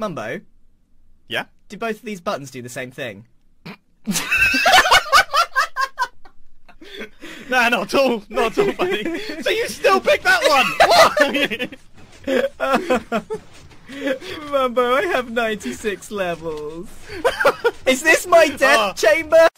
Mumbo? Yeah? Do both of these buttons do the same thing? Nah, not at all. Not at all, buddy. So you still picked that one! What? Mumbo, I have 96 levels. Is this my death chamber?